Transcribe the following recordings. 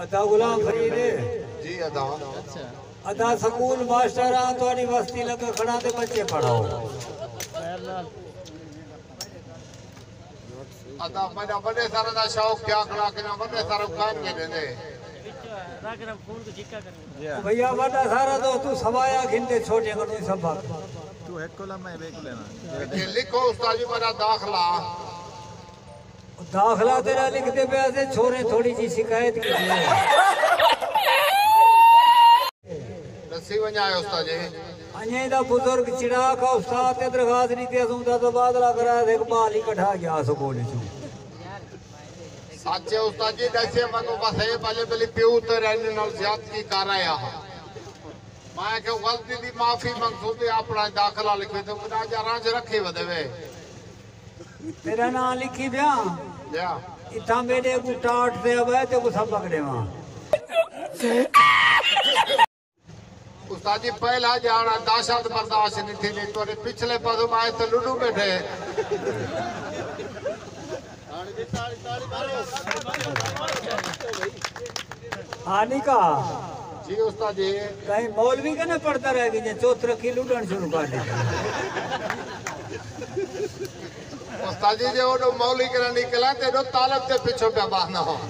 अदा गुलाम फरीद जी अदा अच्छा अदा स्कूल मास्टर आ तोनी बस्ती लग खड़ा ते बच्चे पढ़ाओ अदा बड़ा बड़े सारा दा शौक क्या करा के ना बड़े सारा काम के देने रागरा फोन तो झिका कर भैया बड़ा सारा तो तू समाया खिंदे छोटे गणो सब बात तू एक कोला मैं एक लेना ये लिखो उस्ताद जी मेरा दाखला दाखला तेरा लिखते पे ऐसे छोरे थोड़ी सी शिकायत की नसीब वना उस्ताद जी अने दा बुजुर्ग चिड़ा का उस्ताद ते दरखास्त नी ते सुंदा तो बादला करा एक बाल इकट्ठा गया स्कूल छु साचे उस्ताद जी दसे मको बस है पहले पहले पियो तो रहने नाल ज्यादती कर आया मैं के गलती दी माफी मंगसू ते अपना दाखला लिखे तो खुदा जा राज रखे वदेवे तेरा नाम लिखी ब्या या इथा मेरे को टाट दे आवे ते को सब पकड़ेवा उस्ताद जी पहला जाना दाशत बर्दाश्त नहीं थी ले तोरे पिछले पासो माए तो लुडू बैठे आनी का जी उस्ताद जी कहीं मौलवी का ना पड़ता रह गई चौथरा की लुडन शुरू कर दी उस्ताद जी जे ओडो मौली करा निकला ते दो तालब ते पीछे पे बहाना हो आ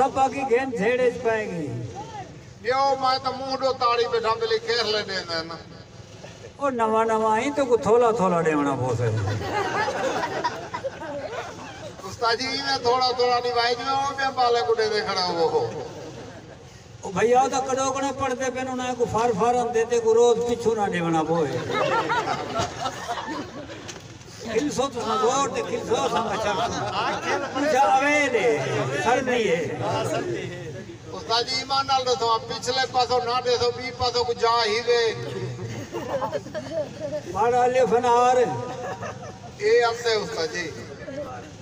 सब बाकी गेंद छेड़े पाएगी यो मैं तो मुंह दो ताड़ी बैठा पे ले केर ले दे ना ओ नवा नवा ही तो को थोला थोला देवना पोसे उस्ताद जी ने थोड़ा थोड़ा निभाई जो मैं बाले को दे खड़ा वो ओ भैया तो कड़ोकड़े पड़ते पेनो ना को फार फारन देते को रोज पिछु ना देवना पोए किल सो तो नजर ते किल सो समाचार जा आवे दे सर नहीं है उस्ताद जी ईमान नाल दसो पिछले पासो ना दसो बी पासो को जा ही वे मारा ले फनार ए हमसे उस्ताद जी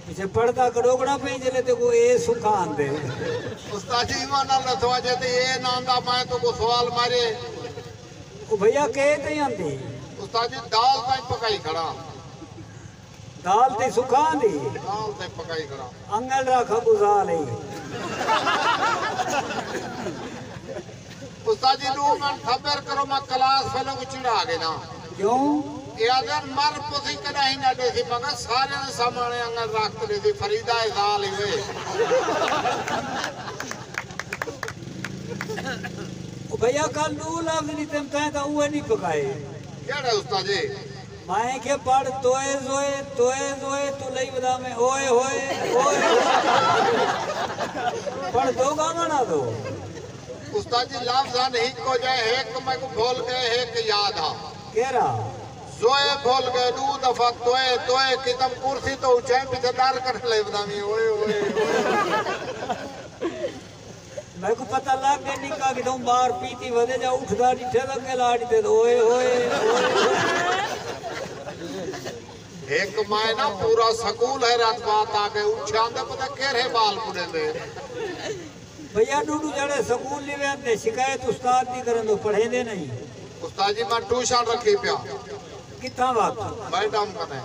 पीछे पड़दा कड़ोकड़ा पे जले ते को ए सुखान दे उस्ताद जी ईमान नाल दसो जे ते ए नाम दा मैं तो को सवाल मारे ओ भैया के ते आंदी उस्ताद जी दाल ताई पकाई खड़ा दाल ते सुखा दी दाल ते पकाई करा अंगल रखा गुजा ले उस्ताद जी नु मन खबर करो मैं क्लास वालों को चिढ़ा गए ना क्यों यादन मर पुसी कदा ही ना देसी मगर सारे ने सामने अंगल रख ले दी फरीदा ए दाल वे ओ भैया कल नु लफ्ज नहीं तुम कहे तो वो नहीं पकाए केड़ा उस्ताद जी माए के पड़ तोए जोए तू लई बदा में ओए होए ओए पड़ दो गाना ना दो उस्ताद जी लफ्ज़ा नहीं को जाए एक मैं को भूल गए एक याद आ केरा जोए भूल गए दू दफा तोए तोए की तब कुर्सी तो ऊंचे बिदार कर ले बदा में ओए ओए मैं को पता लग गई निका कि तुम बाहर पीती वदे जा उठदा डिठे लगे लाड़ी ते ओए होए एक मायना पूरा स्कूल है रात बात आ गए उठा दे पता केरे बाल पुड़े दे भैया डूडू जड़े स्कूल लेवे ने शिकायत उस्ताद दी करन तो पढ़े दे नहीं उस्ताद जी मैं ट्यूशन रखी पिया कितना बात मैडम कने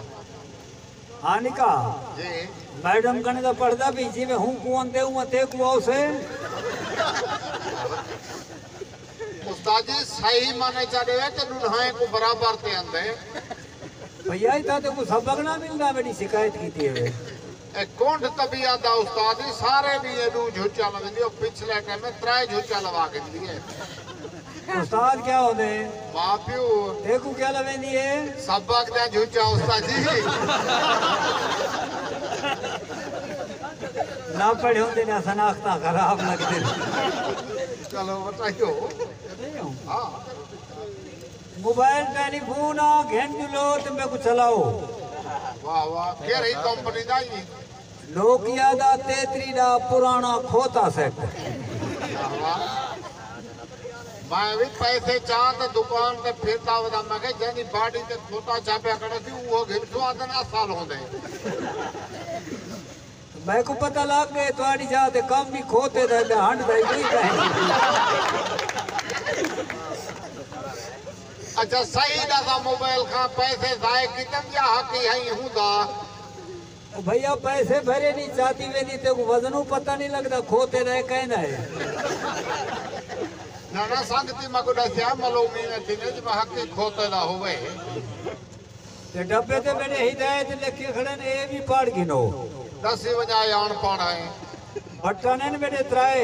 हानिका जी मैडम कने तो पढ़दा भी जी मैं हूं कौन दे हूं ते को से उस्ताद जी सही माने चढ़े ते दुल्हाए को बराबर ते अंदे भैया इता तो को सबक ना मिलदा बड़ी शिकायत कीती है ए कोंड तबीयत दा उस्ताद जी सारे भी ए दू झुचा लगदियो पिछले टाइम में त्रै झुचा लगा के दिए उस्ताद क्या होदे मां पियो देखो क्या लवेंदी है सबक दा झुचा उस्ताद जी ना पढ़े होंदे ना सनाख्ता खराब लगदे चलो बताइयो हां मोबाइल टेलीफोन आ घेन जुलो तुम को चलाओ वाह वाह के रही कंपनी दा ही नोकिया दा 33 दा पुराना खोता सेट मैं भी पैसे चाहत दुकान पे फिरता वदा मैं के जेनी बाडी ते खोता छापया करे थी वो घिसवा देना साल होंदे मैं को पता लग गए तुम्हारी जात कम भी खोते दे हंड दे अच्छा सही दादा मोबाइल का पैसे जाए कितम या हकी है हुदा भैया पैसे भरे नहीं चाहती वे नहीं तेको वजनों पता नहीं लगता खोते रहे कहना है ना ना सांगती मकुड़ा श्याम मालूम ही नहीं थी जब हक के खोते ना हुए ते डब्बे ते मैंने हिदायत लिखी खड़े ने ये भी पाड़ गिनो 10 बजे आन पाड़ा है भट्टाने ने मैंने त्राए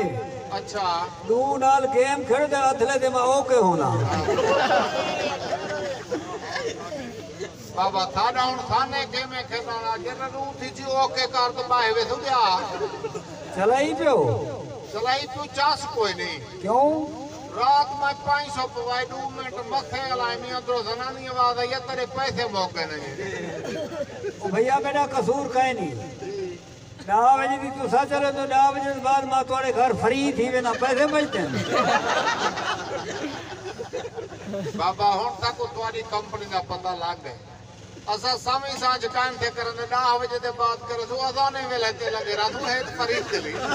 अच्छा दू नाल गेम खेल दे अथले दे माओ के होना बाबा था डाउन थाने के में खेलना जरा रू थी जी ओके कार तो बाहे वे सुया चलाई पियो चास कोई नहीं क्यों रात में 500 पवाई दू मिनट मथे गलाए में अंदर जनानी आवाज आई तेरे पैसे मौके नहीं ओ भैया बेटा कसूर काए नहीं ना वजी दी तू सा चले तो ना वजे बाद मां तोड़े घर फ्री थी वे ना पैसे बचते बाबा हुन तक तोरी कंपनी का पता लग गए असा सामी साज कान थे करने ना आवे जे बात करे तो अजाने में लेते लगे रातू है खरीद के लिए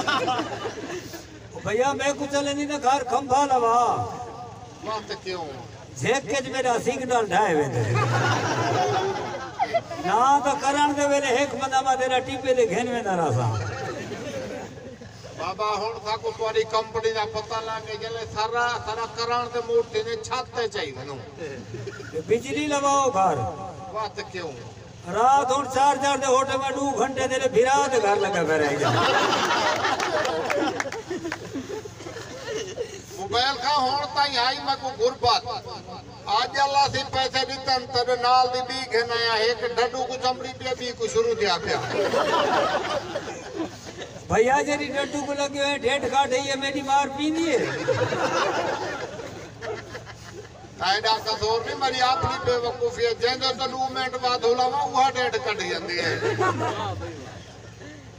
भैया मैं कुछ चले नहीं ना घर खंभा लवा बात क्यों झेक के मेरा सिग्नल ढाए वे ना तो करन दे वेले एक बंदा मा तेरा टीपे दे घेन में ना रासा बाबा हुन थाको तोरी कंपनी दा पता लागे जले सारा सारा करन दे मूड ते छाते चाहिए नु बिजली लगाओ घर बात क्यों रात और 4 दे होटल में 2 घंटे तेरे बिराद घर लगा करे मोबाइल का होण ताई आई मैं को गुरबत आज अल्लाह से पैसे दितन तब नाल दी बी घनाया एक डडू को चमड़ी पे बी को शुरू दिया पे भैया जेरी डडू को लगे है डेढ़ काट है ये मेरी मार पीनी है आयदा का जोर में मरी आपनी बेवकूफी है जेंदो तो 2 मिनट बाद होलावा उहा डेट कट जंदी है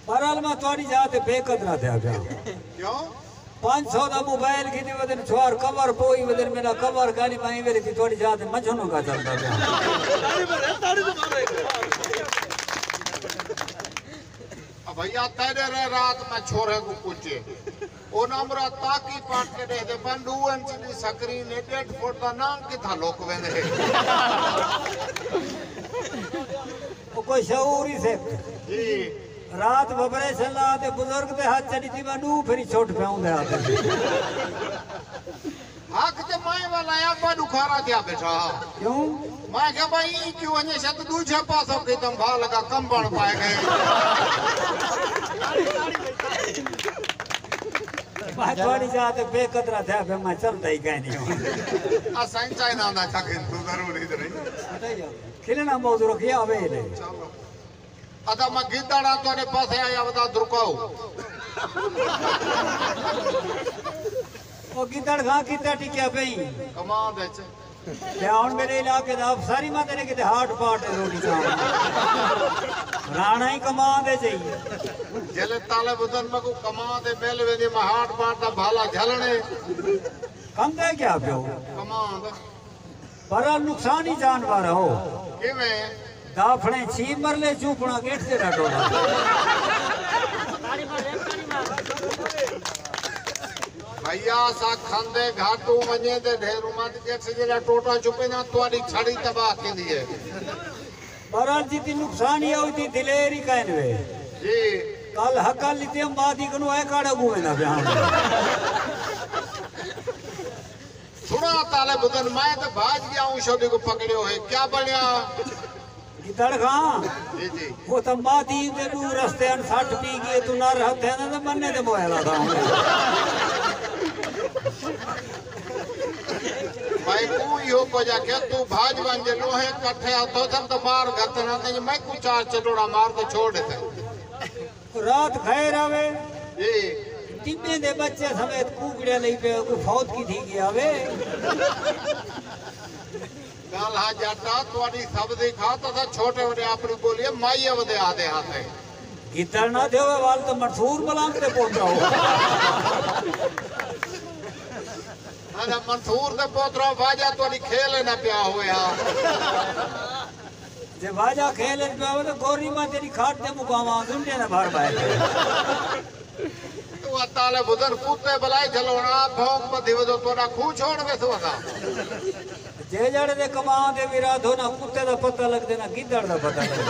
परल में तोड़ी जात बेकदरा थे आगे क्यों 500 दा मोबाइल की वदन छोर कवर पोई वदन मेरा कवर गाली माई वेरी थी तोड़ी जात मझनो का चलता है ताड़ी पर ताड़ी तो मारे अब भैया तेरे रात में छोरे को पूछे ओ नमरा ताकी पाट के दे दे बंडू एंच दी सकरी ने 1.5 फुट दा नाम किथा लोक वेंदे ओ कोई शौरी से जी रात बबरे सला ते बुजुर्ग ते हाथ चढ़ी थी बंडू फिर छोट पाउंदा आख ते माए वाला या बंडू खारा दिया बैठा क्यों मैं के भाई क्यों ने शत दूजा पासो के तुम भा लगा कंबण पाए गए बातवाड़ी जाते बेकदरा था पे मैं चलता ही कहीं नहीं आ साइन चाय ना ना थकिन तू जरूर इधर ही बताइए खेलना मौजू रखिया अबे ले चलो अदा मैं गिदाड़ा तोरे पास आया बता रुकाओ ओ गिदाड़ खा किता टिकया पई कमाल है यार मेरे इलाके दा सारी मां तेरे के हार्ट पार्ट रोटी साहब राणा ही कमा दे चाहिए जले ताले बदन में को कमा दे बेल वे में हार्ट पार्ट दा भाला झलने कम दे क्या पियो कमा पर नुकसान ही जानवर हो केवे दाफणे छी मरले चूपणा गेट से डाडोना तारी मार तारी मार भैया सा खांदे घाटू मने दे ढेरू मत के जरा टोटा छुपे ना तोड़ी छड़ी तबाह के लिए महाराज जी ती नुकसान ही होई थी दिलेरी कहनवे जी कल हकल लिते मादी कनु है काड़ा गुवे ना बयान सुना ताले बदन मैं तो भाग गया हूं शोदी को पकड़ियो है क्या बणया गिदड़ खा जी जी वो तो मादी दे दू रास्ते अन 60 पी गए तू ना रहते ना तो मन्ने दे मोहला था भाई तू यो को जाके तू भाज बन जे लोहे कठे तो सब तो मार घतना ते मैं को 4 चटोड़ा मार तो छोड़ देता रात खैर आवे जी टिब्बे दे बच्चे समेत कूगड़े नहीं पे को फौत की थी गया वे गाल हा जाता तोड़ी सब दिखा तो छोटे बड़े आपरी बोलिए माईया वदे आधे हाथ है इधर ना देवे वाल तो मंसूर बलाम ते पोतरा हो ना मंसूर ते पोतरा वाजा तो नहीं खेले ना प्या हुए यार जब वाजा खेले प्या हुए तो गोरी माँ तेरी खाट ते मुकामा सुनते ना बाहर बाहर तू अताले बुधर कुत्ते बलाई चलोना भोंग बधिवजो तो ना खून छोड़ के सोना जे जड़े दे कमां दे विराधो ना कुत्ते दा पता लग देना गिदड़ दा पता लग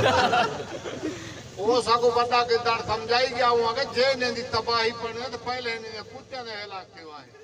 ओ वो सागो बंदा के दार समझाई गया हुआ के जे ने दी तबाही पड़ने तो पहले ने कुत्ते ने हिला के वाए।